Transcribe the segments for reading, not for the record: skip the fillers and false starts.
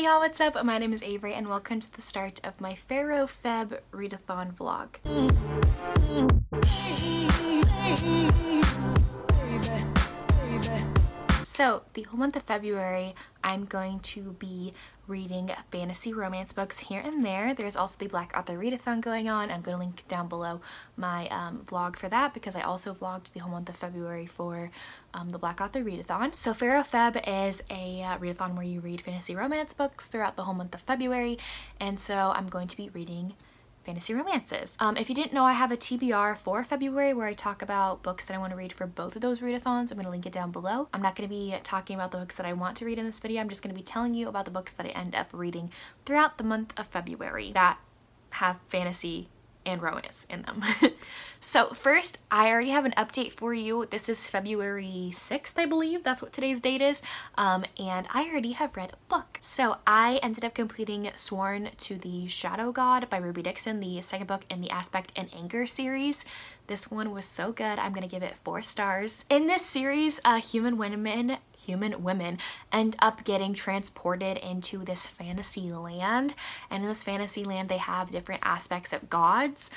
Hey y'all, what's up? My name is Averie and welcome to the start of my FaRoFeb readathon vlog. So the whole month of February I'm going to be reading fantasy romance books here and there. There's also the Black Author Readathon going on. I'm going to link down below my vlog for that because I also vlogged the whole month of February for the Black Author Readathon. So FaRoFeb is a readathon where you read fantasy romance books throughout the whole month of February, and so I'm going to be reading fantasy romances. If you didn't know, I have a TBR for February where I talk about books that I want to read for both of those readathons. I'm going to link it down below. I'm not going to be talking about the books that I want to read in this video. I'm just going to be telling you about the books that I end up reading throughout the month of February that have fantasy and romance in them. So first, I already have an update for you. This is February 6th, I believe. That's what today's date is. And I already have read a book. So I ended up completing Sworn to the Shadow God by Ruby Dixon, the second book in the Aspect and Anger series. This one was so good. I'm gonna give it 4 stars. In this series, human women end up getting transported into this fantasy land, and in this fantasy land they have different aspects of gods.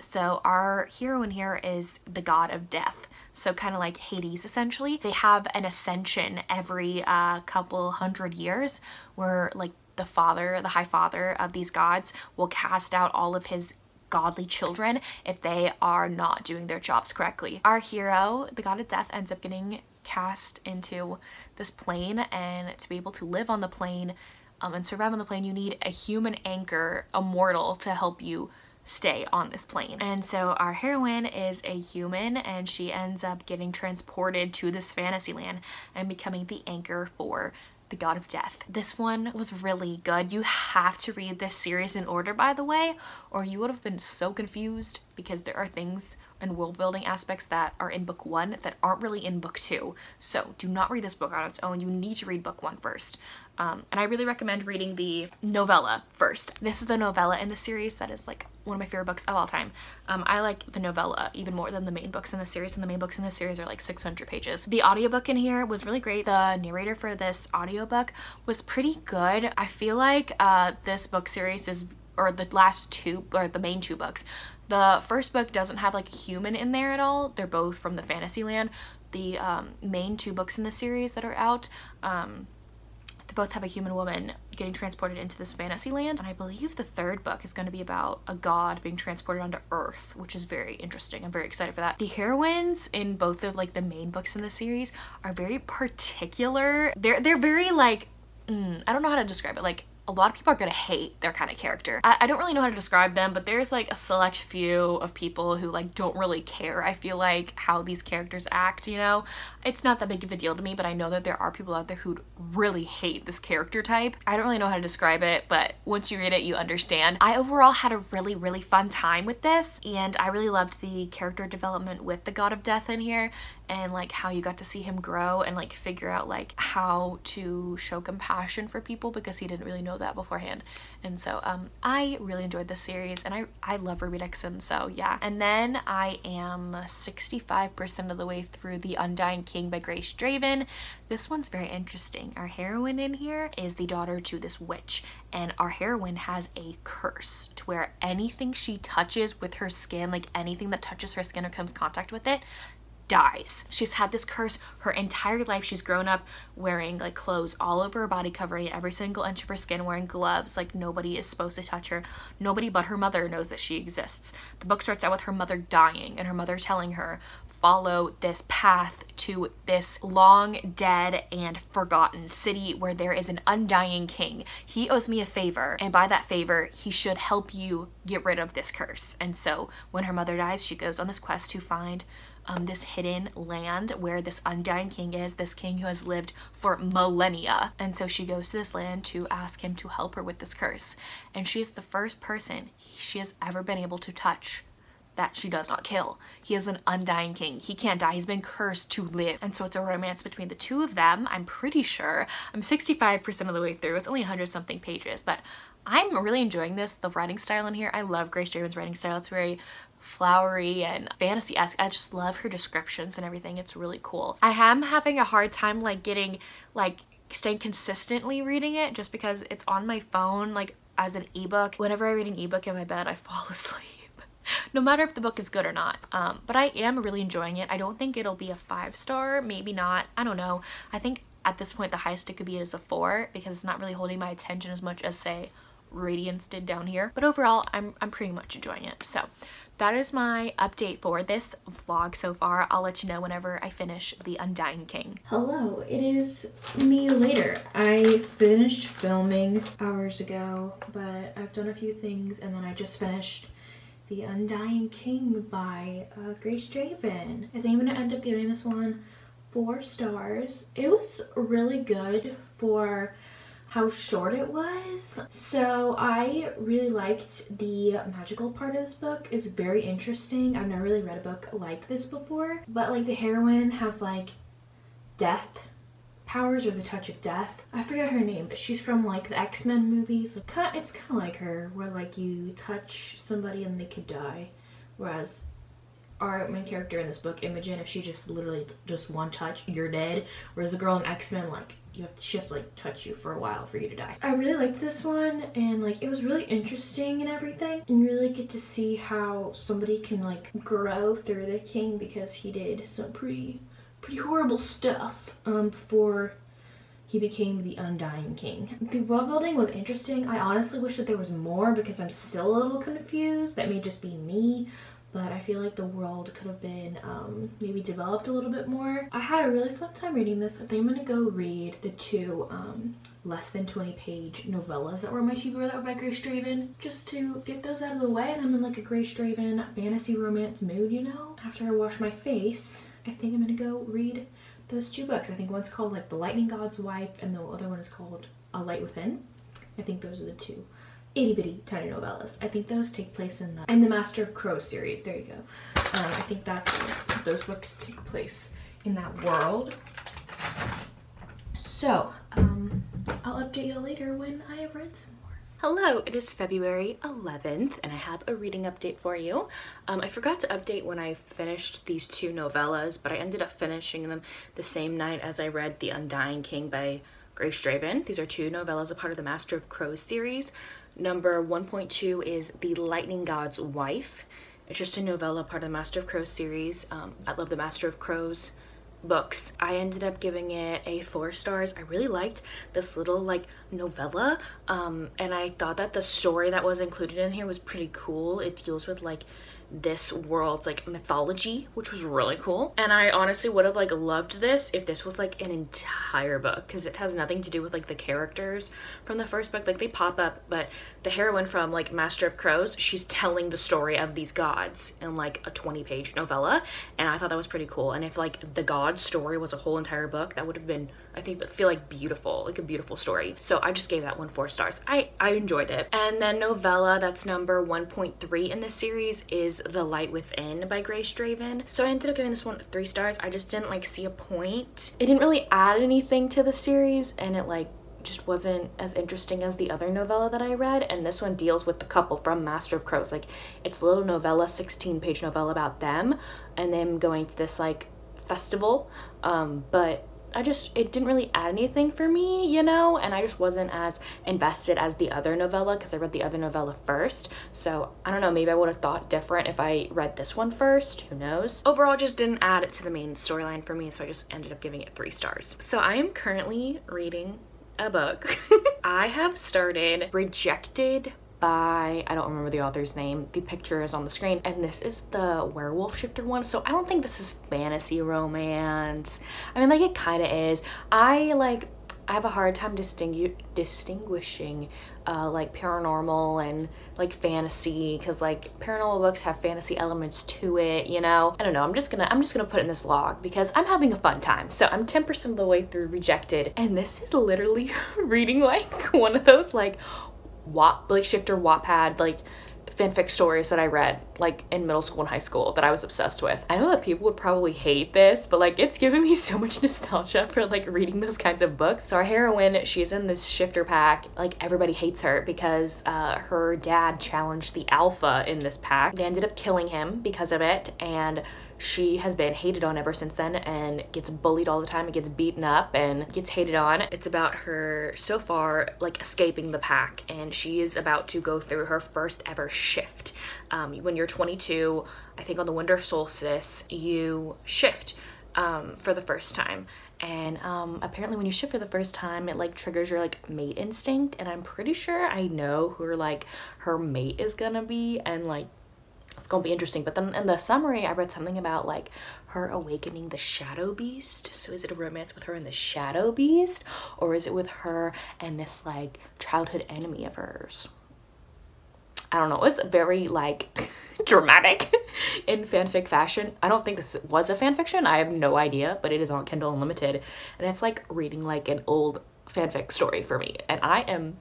So our heroine here is the god of death, so kind of like Hades essentially. They have an ascension every couple hundred years where like the father, the high father of these gods, will cast out all of his godly children if they are not doing their jobs correctly. Our hero, the god of death, ends up getting cast into this plane, and to be able to live on the plane and survive on the plane, you need a human anchor, a mortal, to help you stay on this plane. And so our heroine is a human, and she ends up getting transported to this fantasy land and becoming the anchor for the god of death. This one was really good. You have to read this series in order, by the way, or you would have been so confused, because there are things and world building aspects that are in book one that aren't really in book two. So do not read this book on its own. You need to read book one first. And I really recommend reading the novella first. This is the novella in the series that is like one of my favorite books of all time. I like the novella even more than the main books in the series, and the main books in the series are like 600 pages. The audiobook in here was really great. The narrator for this audiobook was pretty good. I feel like this book series is, or the last two, or the main two books. The first book doesn't have like a human in there at all. They're both from the fantasy land. The main two books in the series that are out, they both have a human woman getting transported into this fantasy land, and I believe the third book is going to be about a god being transported onto Earth, which is very interesting. I'm very excited for that. The heroines in both of like the main books in the series are very particular. They're very like, I don't know how to describe it. Like, a lot of people are gonna hate their kind of character. I don't really know how to describe them, but there's like a select few of people who like don't really care, I feel like, how these characters act, you know? It's not that big of a deal to me, but I know that there are people out there who really hate this character type. I don't really know how to describe it, but once you read it, you understand. I overall had a really, really fun time with this, and I really loved the character development with the god of death in here, and like how you got to see him grow and like figure out like how to show compassion for people, because he didn't really know that beforehand. And so I really enjoyed this series, and I love Ruby Dixon, so yeah. And then I am 65% of the way through The Undying King by Grace Draven. This one's very interesting. Our heroine in here is the daughter to this witch, and our heroine has a curse to where anything she touches with her skin, like anything that touches her skin or comes in contact with it, dies. She's had this curse her entire life. She's grown up wearing like clothes all over her body, covering every single inch of her skin, wearing gloves. Like, nobody is supposed to touch her. Nobody but her mother knows that she exists. The book starts out with her mother dying and her mother telling her, follow this path to this long dead and forgotten city where there is an undying king. He owes me a favor, and by that favor he should help you get rid of this curse. And so when her mother dies, she goes on this quest to find this hidden land where this undying king is, this king who has lived for millennia. And so she goes to this land to ask him to help her with this curse, and she is the first person she has ever been able to touch that she does not kill. He is an undying king. He can't die. He's been cursed to live. And so it's a romance between the two of them, I'm pretty sure. I'm 65% of the way through. It's only 100-something pages, but I'm really enjoying this. The writing style in here, I love Grace Draven's writing style. It's very flowery and fantasy-esque. I just love her descriptions and everything. It's really cool. I am having a hard time like getting like stay consistently reading it just because it's on my phone, like as an ebook. Whenever I read an ebook in my bed, I fall asleep. No matter if the book is good or not. But I am really enjoying it. I don't think it'll be a 5-star, maybe not, I don't know. I think at this point the highest it could be is a 4 because it's not really holding my attention as much as, say, Radiance did down here. But overall, I'm pretty much enjoying it. So that is my update for this vlog so far. I'll let you know whenever I finish The Undying King. Hello, it is me later. I finished filming hours ago, but I've done a few things and then I just finished The Undying King by Grace Draven. I think I'm gonna end up giving this one 4 stars. It was really good for how short it was. So I really liked the magical part of this book. It's very interesting. I've never really read a book like this before, but like the heroine has like death powers or the touch of death. I forget her name, but she's from like the X-Men movies. It's kind of like her, where like you touch somebody and they could die. Whereas our main character in this book, Imogen, if she just literally just one touch, you're dead. Whereas the girl in X-Men, like she has to like touch you for a while for you to die. I really liked this one, and like it was really interesting and everything. And you really get to see how somebody can like grow through the king, because he did some pretty horrible stuff before he became the Undying King. The world building was interesting. I honestly wish that there was more because I'm still a little confused. That may just be me, but I feel like the world could have been maybe developed a little bit more. I had a really fun time reading this. I think I'm gonna go read the 2 less than 20-page novellas that were on my TBR that were by Grace Draven, just to get those out of the way, and I'm in like a Grace Draven fantasy romance mood, you know? After I wash my face, I think I'm gonna go read those 2 books. I think one's called like The Lightning God's Wife and the other one is called A Light Within. I think those are the 2 itty bitty tiny novellas. I think those take place in the Master of Crows series. There you go. I think that's where those books take place in that world. So I'll update you later when I have read some. Hello, it is February 11th and I have a reading update for you. I forgot to update when I finished these 2 novellas, but I ended up finishing them the same night as I read The Undying King by Grace Draven. These are 2 novellas, a part of the Master of Crows series. Number 1.2 is The Lightning God's Wife. It's just a novella, part of the Master of Crows series. I love the Master of Crows books. I ended up giving it a 4 stars. I really liked this little like novella, and I thought that the story that was included in here was pretty cool. It deals with like this world's like mythology, which was really cool. And I honestly would have like loved this if this was like an entire book, because it has nothing to do with like the characters from the first book. Like they pop up, but the heroine from like Master of Crows, she's telling the story of these gods in like a 20-page novella, and I thought that was pretty cool. And if like the god story was a whole entire book, that would have been, I feel like beautiful, like a beautiful story. So I just gave that one 4 stars. I enjoyed it. And then novella that's number 1.3 in this series is The Light Within by Grace Draven. So I ended up giving this one 3 stars. I just didn't like see a point. It didn't really add anything to the series, and it like just wasn't as interesting as the other novella that I read. And this one deals with the couple from Master of Crows. Like it's a little novella, 16-page novella about them and them going to this like festival, but it didn't really add anything for me, you know? And I just wasn't as invested as the other novella because I read the other novella first. So I don't know, maybe I would have thought different if I read this one first, who knows? Overall, just didn't add it to the main storyline for me, so I just ended up giving it 3 stars. So I am currently reading a book. I have started Rejected by, I don't remember the author's name, the picture is on the screen, and this is the werewolf shifter one. So I don't think this is fantasy romance. I mean, like it kind of is. I have a hard time distinguishing like paranormal and like fantasy, because like paranormal books have fantasy elements to it, you know? I don't know, I'm just gonna put it in this vlog because I'm having a fun time. So I'm 10% of the way through Rejected, and this is literally reading like one of those like shifter Wattpad like fanfic stories that I read like in middle school and high school that I was obsessed with. I know that people would probably hate this, but like it's given me so much nostalgia for like reading those kinds of books. So our heroine, she's in this shifter pack. Like everybody hates her because her dad challenged the alpha in this pack. They ended up killing him because of it, and She has been hated on ever since then and gets bullied all the time and gets beaten up and gets hated on. It's about her so far like escaping the pack, and she is about to go through her first ever shift. When you're 22, I think on the winter solstice, you shift for the first time. And apparently when you shift for the first time, it like triggers your like mate instinct, and I'm pretty sure I know who like her mate is gonna be, and like it's gonna be interesting. But then in the summary I read something about like her awakening the shadow beast. So is it a romance with her and the shadow beast, or is it with her and this like childhood enemy of hers? I don't know. It's very like dramatic in fanfic fashion. I don't think this was a fanfiction. I have no idea, but it is on Kindle Unlimited, and it's like reading like an old fanfic story for me, and I am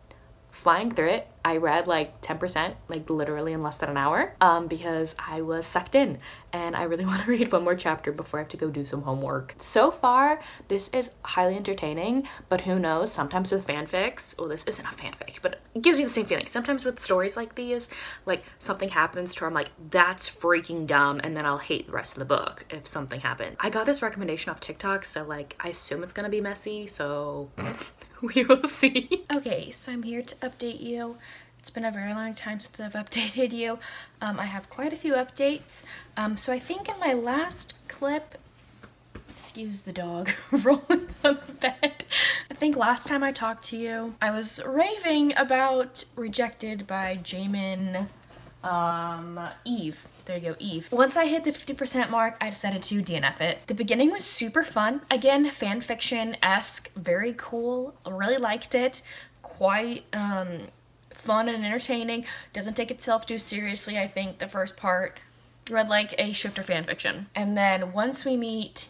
flying through it. I read like 10%, like literally in less than an hour, because I was sucked in, and I really want to read one more chapter before I have to go do some homework. So far, this is highly entertaining, but who knows, sometimes with fanfics, well, this isn't a fanfic, but it gives me the same feeling. Sometimes with stories like these, like something happens to her, I'm like, that's freaking dumb, and then I'll hate the rest of the book if something happened. I got this recommendation off TikTok, so like, I assume it's gonna be messy, so... we will see. Okay, so I'm here to update you. It's been a very long time since I've updated you. I have quite a few updates. So I think in my last clip, excuse the dog rolling on the bed. I think last time I talked to you, I was raving about Rejected by Jaymin Eve. There you go, Eve. Once I hit the 50% mark, I decided to DNF it. The beginning was super fun. Again, fanfiction-esque, very cool. I really liked it. Quite fun and entertaining. Doesn't take itself too seriously, I think, the first part. Read like a shifter fanfiction. And then once we meet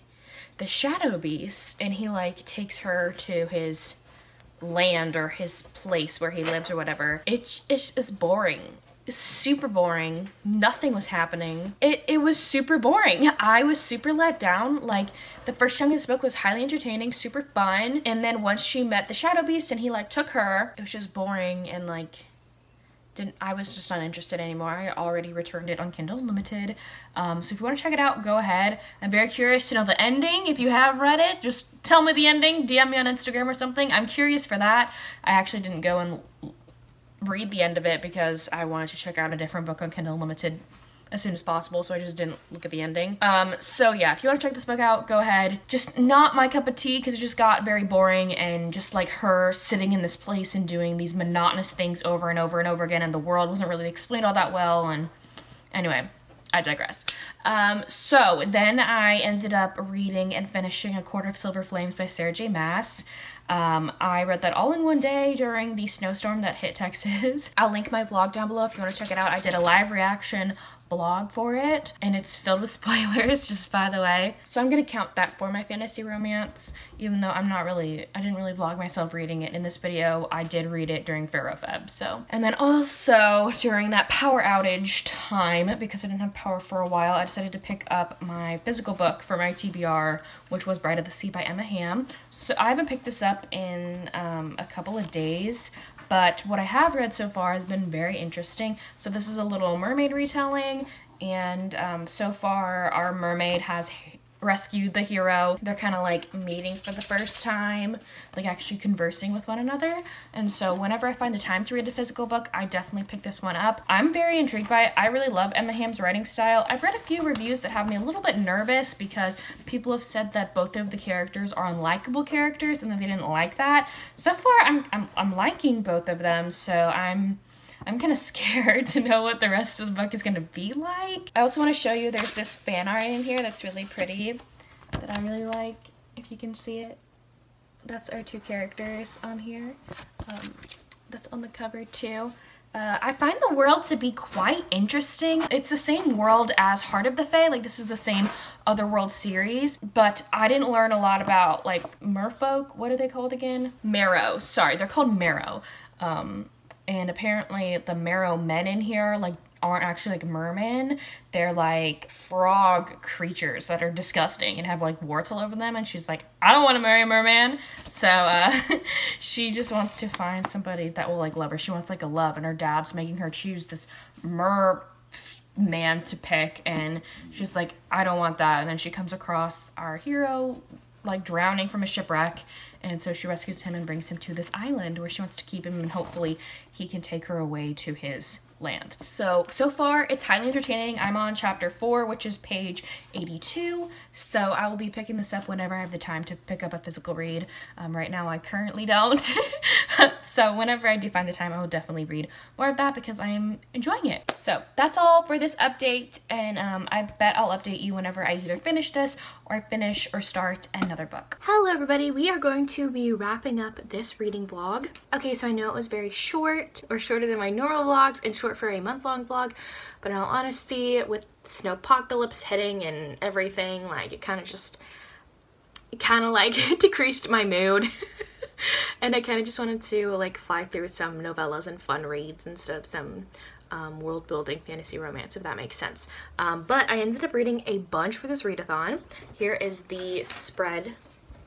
the Shadow Beast, and he like takes her to his land or his place where he lives or whatever, it's just boring. Super boring. Nothing was happening. It was super boring. I was super let down. Like the first chunk of this book was highly entertaining, super fun, and then once she met the Shadow Beast and he like took her, it was just boring and like I was just not interested anymore. I already returned it on Kindle Unlimited. So if you want to check it out, go ahead. I'm very curious to know the ending. If you have read it, just tell me the ending. DM me on Instagram or something. I'm curious for that. I actually didn't go and read the end of it because I wanted to check out a different book on Kindle Unlimited as soon as possible, so I just didn't look at the ending. So yeah, if you want to check this book out, go ahead. Just not my cup of tea because it just got very boring, and just like her sitting in this place and doing these monotonous things over and over and over again, and the world wasn't really explained all that well, and anyway, I digress. So then I ended up reading and finishing A Court of Silver Flames by Sarah J Maas. I read that all in one day during the snowstorm that hit Texas. I'll link my vlog down below if you want to check it out. I did a live reaction blog for it, and it's filled with spoilers, just by the way. So I'm gonna count that for my fantasy romance, even though I didn't really vlog myself reading it in this video. I did read it during FaRoFeb, so. And then also during that power outage time, because I didn't have power for a while, I decided to pick up my physical book for my TBR, which was Bride of the Sea by Emma Hamm. So I haven't picked this up in a couple of days, but what I have read so far has been very interesting. So this is a Little Mermaid retelling, and so far our mermaid has rescued the hero. They're kind of like meeting for the first time, like actually conversing with one another. And so whenever I find the time to read a physical book, I definitely pick this one up. I'm very intrigued by it. I really love Emma Hamm's writing style. I've read a few reviews that have me a little bit nervous because people have said that both of the characters are unlikable characters and that they didn't like that. So far I'm liking both of them, so I'm kind of scared to know what the rest of the book is going to be like. I also want to show you there's this fan art in here that's really pretty that I really like, if you can see it. That's our two characters on here. That's on the cover too. I find the world to be quite interesting. It's the same world as Heart of the Fae, like this is the same Otherworld series, but I didn't learn a lot about like merfolk. What are they called again? Merrow. Sorry, they're called Merrow. And apparently the Merrow men in here like aren't actually like mermen. They're like frog creatures that are disgusting and have like warts all over them. And she's like, I don't want to marry a merman. So she just wants to find somebody that will like love her. She wants like a love, and her dad's making her choose this man to pick, and she's like, I don't want that. And then she comes across our hero like drowning from a shipwreck, and so she rescues him and brings him to this island where she wants to keep him, and hopefully he can take her away to his land. So far it's highly entertaining. I'm on chapter 4, which is page 82, so I will be picking this up whenever I have the time to pick up a physical read. Right now I currently don't. So whenever I do find the time, I will definitely read more of that because I'm enjoying it. So that's all for this update, and I bet I'll update you whenever I either finish this or finish or start another book. Hello everybody, we are going to be wrapping up this reading vlog. Okay, so I know it was very short, or shorter than my normal vlogs and short for a month-long vlog, but in all honesty, with snowpocalypse hitting and everything, like it kind of like decreased my mood. And I kind of just wanted to like fly through some novellas and fun reads instead of some world-building fantasy romance, if that makes sense. But I ended up reading a bunch for this readathon. Here is the spread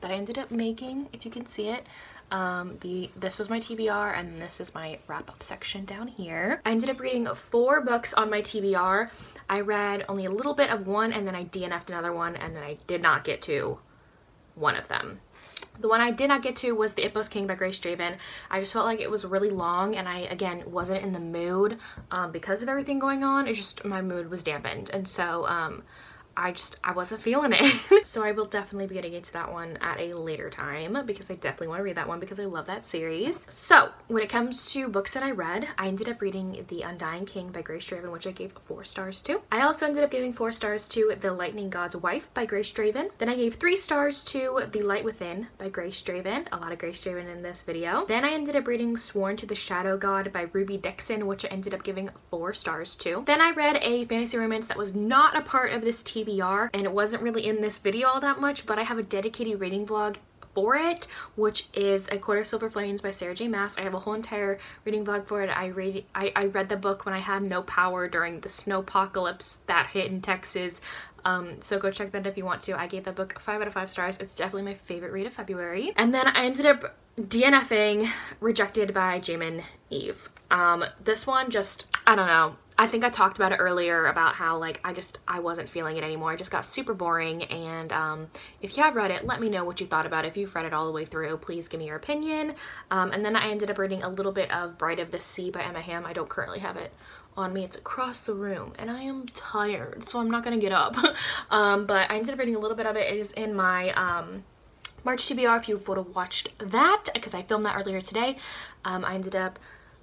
that I ended up making, if you can see it. This was my TBR, and this is my wrap-up section down here. I ended up reading 4 books on my TBR. I read only a little bit of one, and then I DNF'd another one, and then I did not get to one of them. The one I did not get to was The Ipos King by Grace Draven. I just felt like it was really long, and I, again, wasn't in the mood because of everything going on. It just, my mood was dampened, and so I wasn't feeling it. So I will definitely be getting into that one at a later time because I definitely want to read that one because I love that series. So when it comes to books that I read, I ended up reading The Undying King by Grace Draven, which I gave 4 stars to. I also ended up giving 4 stars to The Lightning God's Wife by Grace Draven. Then I gave 3 stars to The Light Within by Grace Draven. A lot of Grace Draven in this video. Then I ended up reading Sworn to the Shadow God by Ruby Dixon, which I ended up giving 4 stars to. Then I read a fantasy romance that was not a part of this TBR, and it wasn't really in this video all that much, but I have a dedicated reading vlog for it, which is A Court of Silver Flames by Sarah J Maas. I have a whole entire reading vlog for it. I read the book when I had no power during the snowpocalypse that hit in Texas. So go check that if you want to. I gave that book 5 out of 5 stars. It's definitely my favorite read of February. And then I ended up DNFing Rejected by Jaymin Eve. This one just, I don't know. I think I talked about it earlier about how like I wasn't feeling it anymore. It just got super boring, and if you have read it, let me know what you thought about it. If you've read it all the way through, please give me your opinion. And then I ended up reading a little bit of Bride of the Sea by Emma Hamm. I don't currently have it on me. It's across the room and I am tired, so I'm not gonna get up. But I ended up reading a little bit of it. It is in my March TBR if you would have watched that, because I filmed that earlier today. I ended up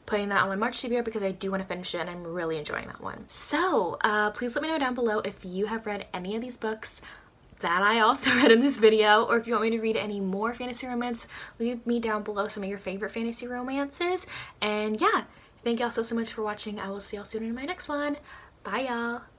putting that on my March TBR because I do want to finish it, and I'm really enjoying that one. So please let me know down below if you have read any of these books that I also read in this video, or if you want me to read any more fantasy romance. Leave me down below some of your favorite fantasy romances, and yeah, thank y'all so much for watching. I will see y'all soon in my next one. Bye y'all.